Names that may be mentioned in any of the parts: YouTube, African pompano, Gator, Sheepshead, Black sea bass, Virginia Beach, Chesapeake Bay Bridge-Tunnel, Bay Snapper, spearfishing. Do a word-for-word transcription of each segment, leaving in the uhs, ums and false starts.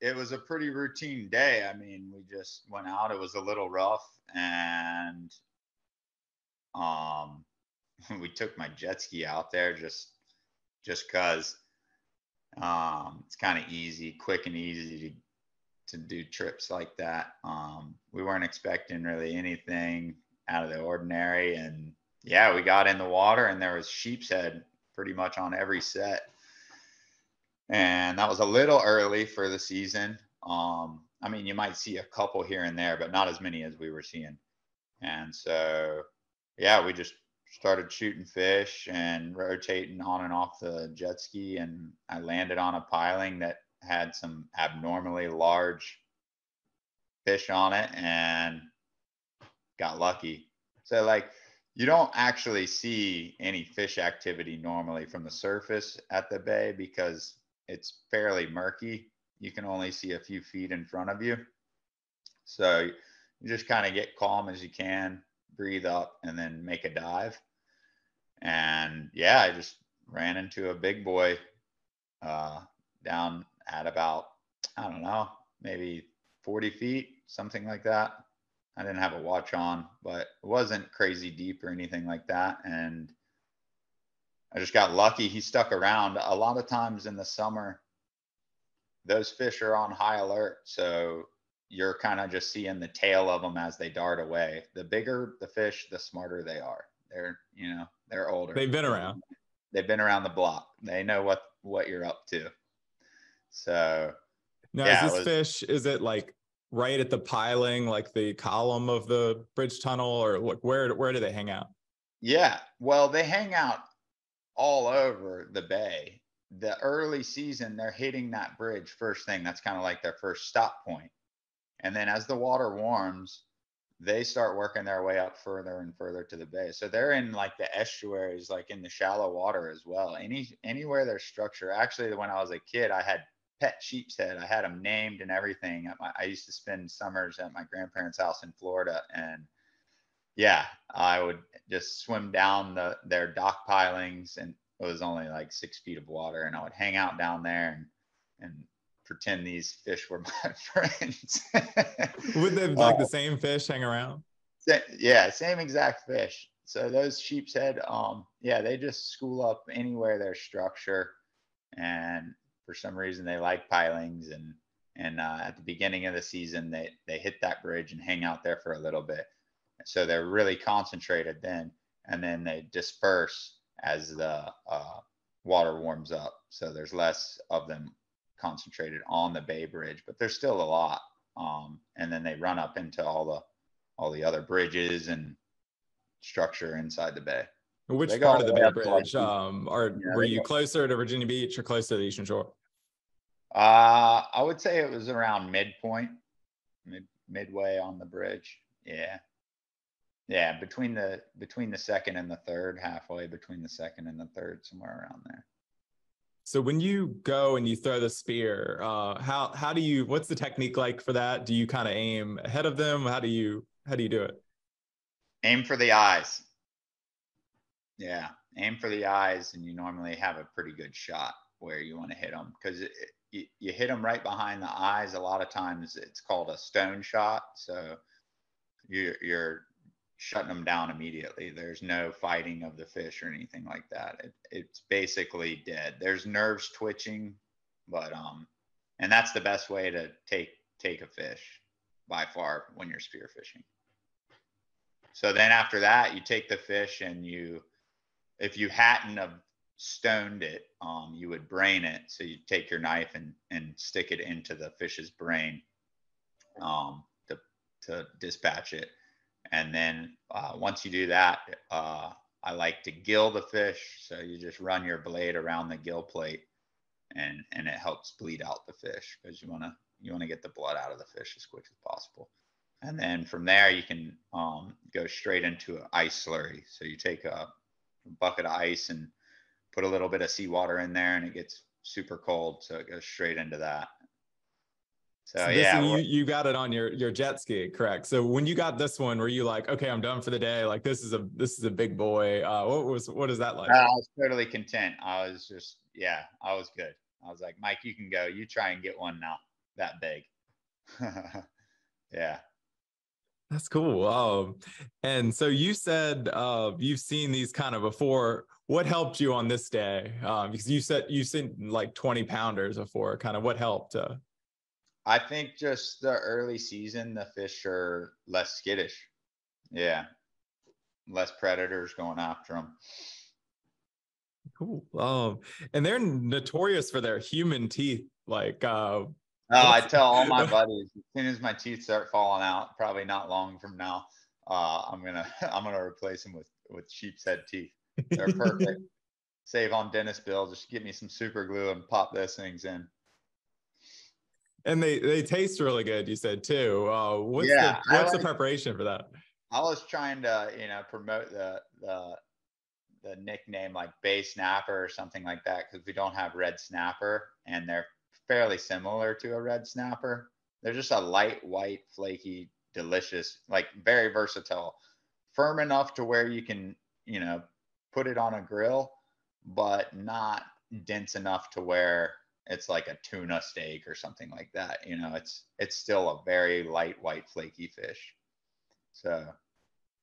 it was a pretty routine day. I mean, we just went out. It was a little rough, and um, we took my jet ski out there just just cause um, it's kind of easy, quick and easy to to do trips like that. Um, we weren't expecting really anything out of the ordinary, and yeah, we got in the water and there was sheep's head pretty much on every set. And that was a little early for the season. Um, I mean, you might see a couple here and there, but not as many as we were seeing. And so, yeah, we just started shooting fish and rotating on and off the jet ski. And I landed on a piling that had some abnormally large fish on it and got lucky. So, like, you don't actually see any fish activity normally from the surface at the bay because it's fairly murky. You can only see a few feet in front of you. So you just kind of get calm as you can, breathe up, and then make a dive. And yeah, I just ran into a big boy uh, down at about, I don't know, maybe forty feet, something like that. I didn't have a watch on, but it wasn't crazy deep or anything like that. And I just got lucky. He stuck around. A lot of times in the summer, those fish are on high alert. So you're kind of just seeing the tail of them as they dart away. The bigger the fish, the smarter they are. They're, you know, they're older. They've been around. They've been around the block. They know what, what you're up to. So now, yeah, is this fish, is it like right at the piling, like the column of the bridge tunnel, or what, where, where do they hang out? Yeah, well, they hang out all over the bay. The early season, they're hitting that bridge first thing. That's kind of like their first stop point. And then as the water warms, they start working their way up further and further to the bay. So they're in like the estuaries, like in the shallow water as well. Any, anywhere there's structure. Actually, when I was a kid, I had pet sheep's head. I had them named and everything. At my, I used to spend summers at my grandparents' house in Florida, and yeah, I would just swim down the their dock pilings, and it was only like six feet of water, and I would hang out down there and and pretend these fish were my friends. Would they like uh, the same fish hang around? Yeah, same exact fish. So those sheep's head, um, yeah, they just school up anywhere there's structure, and for some reason, they like pilings, and and uh, at the beginning of the season, they, they hit that bridge and hang out there for a little bit. So they're really concentrated then, and then they disperse as the uh, water warms up. So there's less of them concentrated on the bay bridge, but there's still a lot. Um, and then they run up into all the all the other bridges and structure inside the bay. Which they part of the Bay Bridge? Um, or yeah, were you go. closer to Virginia Beach or closer to the Eastern Shore? Uh, I would say it was around midpoint, mid, midway on the bridge. Yeah, yeah, between the between the second and the third, halfway between the second and the third, somewhere around there. So when you go and you throw the spear, uh, how how do you? What's the technique like for that? Do you kind of aim ahead of them? How do you how do you do it? Aim for the eyes. Yeah, aim for the eyes, and you normally have a pretty good shot where you want to hit them, because you, you hit them right behind the eyes. A lot of times it's called a stone shot, so you're, you're shutting them down immediately. There's no fighting of the fish or anything like that. It, it's basically dead. There's nerves twitching, but um, and that's the best way to take take a fish by far when you're spear fishing. So then after that, you take the fish and you, if you hadn't have stoned it, um, you would brain it. So you take your knife and, and stick it into the fish's brain um, to, to dispatch it. And then uh, once you do that, uh, I like to gill the fish. So you just run your blade around the gill plate, and, and it helps bleed out the fish, because you want to you want to get the blood out of the fish as quick as possible. And then from there, you can um, go straight into an ice slurry. So you take a bucket of ice and put a little bit of seawater in there, and it gets super cold, so it goes straight into that. So, so yeah, you, you got it on your your jet ski, correct? So when you got this one, were you like, okay, I'm done for the day, like this is a this is a big boy? Uh what was what is that like? I was totally content. I was just, yeah, I was good. I was like, Mike, you can go, you try and get one now. that big. Yeah. That's cool. Um, and so you said uh, you've seen these kind of before. What helped you on this day? Um, because you said you've seen like twenty pounders before. Kind of what helped? Uh... I think just the early season, the fish are less skittish. Yeah. Less predators going after them. Cool. Um, and they're notorious for their human teeth. Like, uh, no, I tell all my buddies, as soon as my teeth start falling out, probably not long from now, uh, I'm gonna I'm gonna replace them with with sheep's head teeth. They're perfect. Save on dentist bill. Just get me some super glue and pop those things in. And they they taste really good. You said too. Uh, what's yeah, the, what's I, the preparation for that? I was trying to you know promote the the the nickname like Bay Snapper or something like that, because we don't have red snapper, and they're fairly similar to a red snapper. They're just a light, white, flaky, delicious, like very versatile, firm enough to where you can, you know, put it on a grill, but not dense enough to where it's like a tuna steak or something like that. You know, it's, it's still a very light, white, flaky fish. So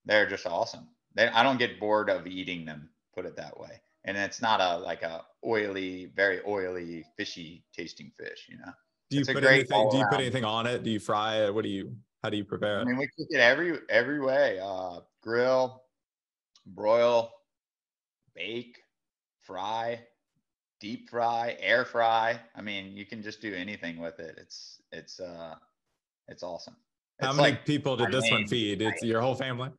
they're just awesome. They, I don't get bored of eating them, put it that way. And it's not a like a oily, very oily, fishy tasting fish, you know. Do you it's put anything? Do you put anything on it? Do you fry it? What do you? How do you prepare it? I mean, we cook it every every way: uh, grill, broil, bake, fry, deep fry, air fry. I mean, you can just do anything with it. It's it's uh, it's awesome. It's how many like people did this one feed? It's your whole family.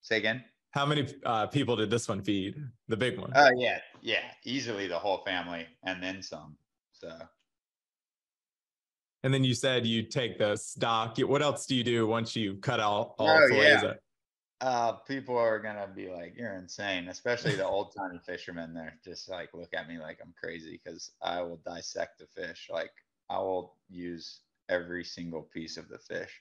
Say again. How many uh, people did this one feed? The big one. Oh, uh, yeah. Yeah. Easily the whole family and then some. So. And then you said you take the stock. What else do you do once you cut out all oh, fillets? Yeah. Uh, people are going to be like, you're insane, especially the old timey fishermen. They're just like, look at me like I'm crazy, because I will dissect the fish. Like I will use every single piece of the fish.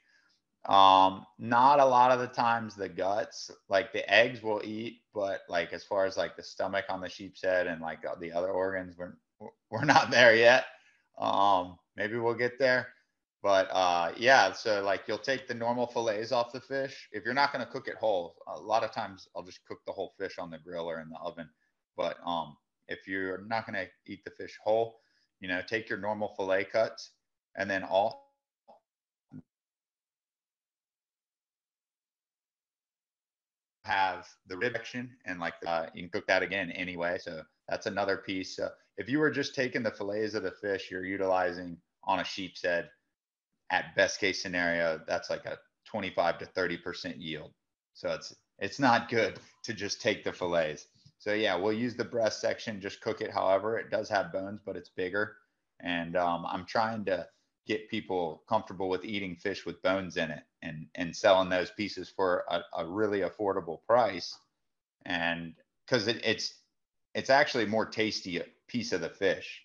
Um, not a lot of the times the guts, like the eggs we'll eat, but like, as far as like the stomach on the sheep's head and like the other organs, we're, we're not there yet. Um, maybe we'll get there, but, uh, yeah. So like, you'll take the normal fillets off the fish. If you're not going to cook it whole, a lot of times I'll just cook the whole fish on the grill or in the oven. But, um, if you're not going to eat the fish whole, you know, take your normal fillet cuts and then all. have the rib section and like uh, you can cook that again anyway, so that's another piece. So if you were just taking the fillets of the fish, you're utilizing on a sheep's head at best case scenario, that's like a twenty-five to thirty percent yield, so it's it's not good to just take the fillets. So yeah, we'll use the breast section, just cook it however. It does have bones, but it's bigger, and um, I'm trying to get people comfortable with eating fish with bones in it, and, and selling those pieces for a, a really affordable price. And cause it, it's, it's actually more tasty piece of the fish,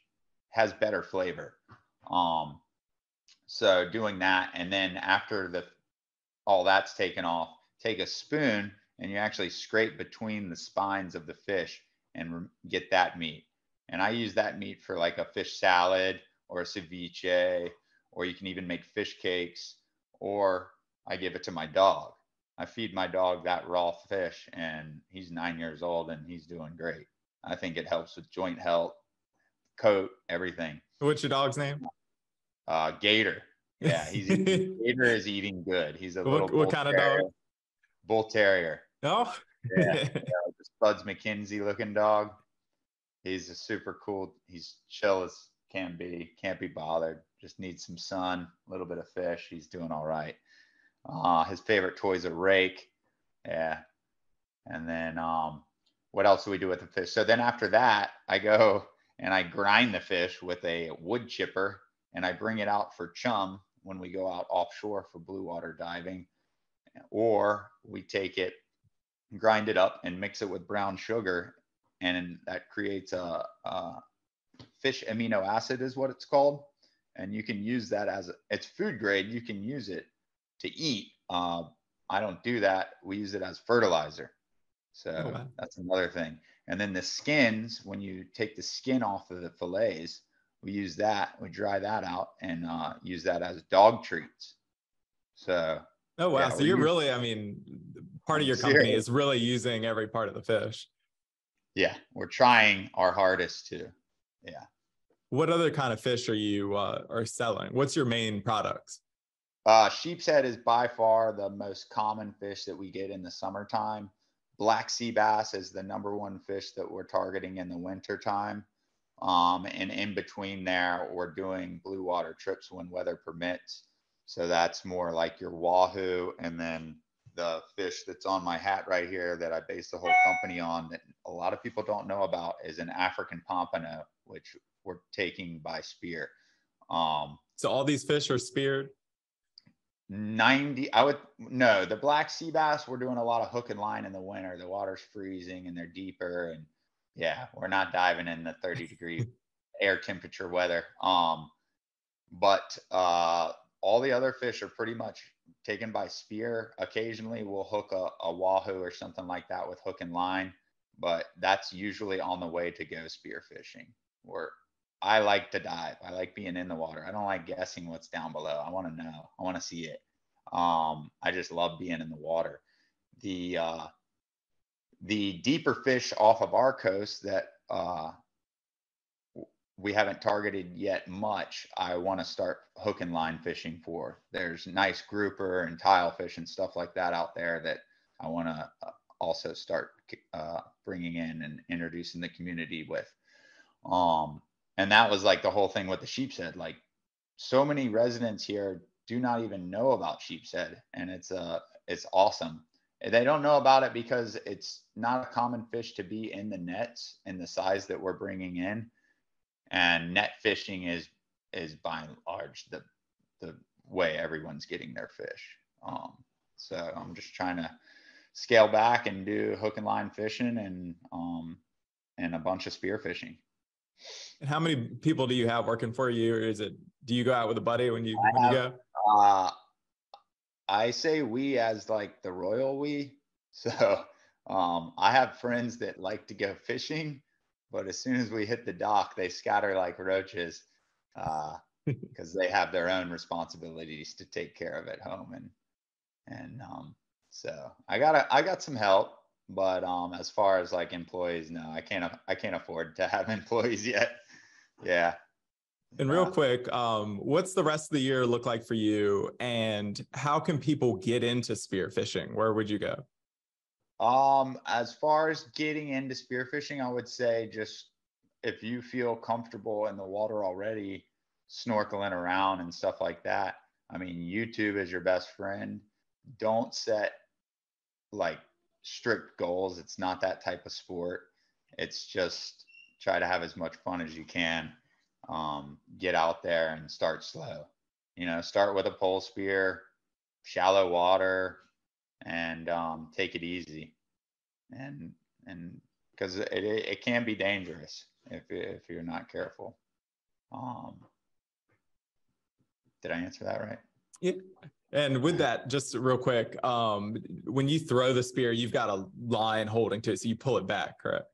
has better flavor. Um, so doing that, and then after the, all that's taken off, take a spoon and you actually scrape between the spines of the fish and get that meat. And I use that meat for like a fish salad or a ceviche, or you can even make fish cakes, or I give it to my dog. I feed my dog that raw fish, and he's nine years old and he's doing great. I think it helps with joint health, coat, everything. What's your dog's name? Uh, Gator. Yeah, he's eating, Gator is eating good. He's a what, little what kind terrier, of dog? Bull terrier. Oh, yeah, yeah, just Bud's McKenzie looking dog. He's a super cool. He's chill as can be, can't be bothered. Just needs some sun, a little bit of fish. He's doing all right. Uh, his favorite toy is a rake. Yeah. And then um, what else do we do with the fish? So then after that, I go and I grind the fish with a wood chipper, and I bring it out for chum when we go out offshore for blue water diving. Or we take it, grind it up, and mix it with brown sugar, and that creates a, a fish amino acid is what it's called. And you can use that as a, it's food grade. You can use it to eat. Uh, I don't do that. We use it as fertilizer. So oh, wow. That's another thing. And then the skins, when you take the skin off of the fillets, we use that, we dry that out and uh, use that as dog treats. So. Oh, wow. Yeah, so you're use, really, I mean, part of your company serious. is really using every part of the fish. Yeah. We're trying our hardest to. Yeah. What other kind of fish are you uh, are selling? What's your main products? Uh, sheep's head is by far the most common fish that we get in the summertime. Black sea bass is the number one fish that we're targeting in the wintertime. Um, and in between there, we're doing blue water trips when weather permits. So that's more like your wahoo, and then the fish that's on my hat right here that I base the whole company on that a lot of people don't know about is an African pompano, which we're taking by spear. Um, so all these fish are speared? ninety, I would, no, the black sea bass, we're doing a lot of hook and line in the winter. The water's freezing and they're deeper, and yeah, we're not diving in the thirty degree air temperature weather. Um, but, uh, all the other fish are pretty much taken by spear. Occasionally we'll hook a, a wahoo or something like that with hook and line, but that's usually on the way to go spear fishing. Or I like to dive. I like being in the water. I don't like guessing what's down below. I want to know. I want to see it. Um, I just love being in the water. The, uh, the deeper fish off of our coast that, uh, we haven't targeted yet much, I want to start hook and line fishing for. There's nice grouper and tilefish and stuff like that out there that I want to also start uh, bringing in and introducing the community with. Um, and that was like the whole thing with the sheep's head. Like, so many residents here do not even know about sheep's head, and it's uh, it's awesome. They don't know about it because it's not a common fish to be in the nets in the size that we're bringing in. And net fishing is is by and large the the way everyone's getting their fish. Um, so I'm just trying to scale back and do hook and line fishing and um, and a bunch of spear fishing. And how many people do you have working for you? Or is it do you go out with a buddy when you, when have, you go? Uh, I say we as like the royal we. So um, I have friends that like to go fishing. But as soon as we hit the dock, they scatter like roaches because uh, they have their own responsibilities to take care of at home. And and um, so I got I got some help, but um, as far as like employees, no, I can't I can't afford to have employees yet. Yeah. And real quick, um, what's the rest of the year look like for you, and how can people get into spearfishing? Where would you go? Um, as far as getting into spearfishing, I would say just if you feel comfortable in the water already, snorkeling around and stuff like that. I mean, YouTube is your best friend. Don't set like strict goals. It's not that type of sport. It's just try to have as much fun as you can. Um, get out there and start slow. You know, start with a pole spear, shallow water, and um, take it easy, and and because it, it, it can be dangerous if, if you're not careful. Um, did I answer that right? Yeah. And with that, just real quick, um, when you throw the spear, you've got a line holding to it, so you pull it back, correct?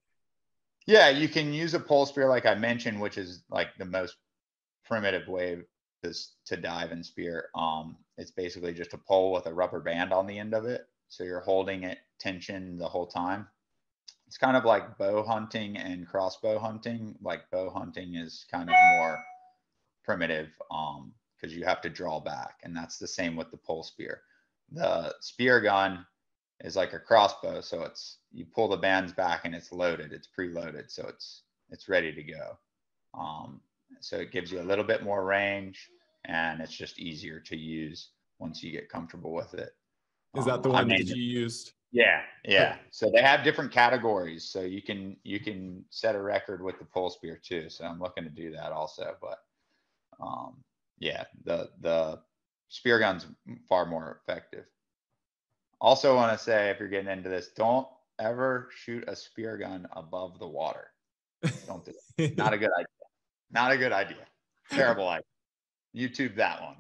Yeah, you can use a pole spear like I mentioned, which is like the most primitive way to, to dive and spear. Um, It's basically just a pole with a rubber band on the end of it. So you're holding it tension the whole time. It's kind of like bow hunting and crossbow hunting. Like bow hunting is kind of more primitive um, because you have to draw back. And that's the same with the pole spear. The spear gun is like a crossbow. So it's you pull the bands back and it's loaded. It's preloaded. So it's it's ready to go. Um, so it gives you a little bit more range. And it's just easier to use once you get comfortable with it. Is that the um, one I mean, that you used? Yeah, yeah. So they have different categories. So you can you can set a record with the pole spear too. So I'm looking to do that also. But um, yeah, the the spear gun's far more effective. Also, want to say if you're getting into this, don't ever shoot a spear gun above the water. Don't do that. Not a good idea. Not a good idea. Terrible idea. YouTube that one.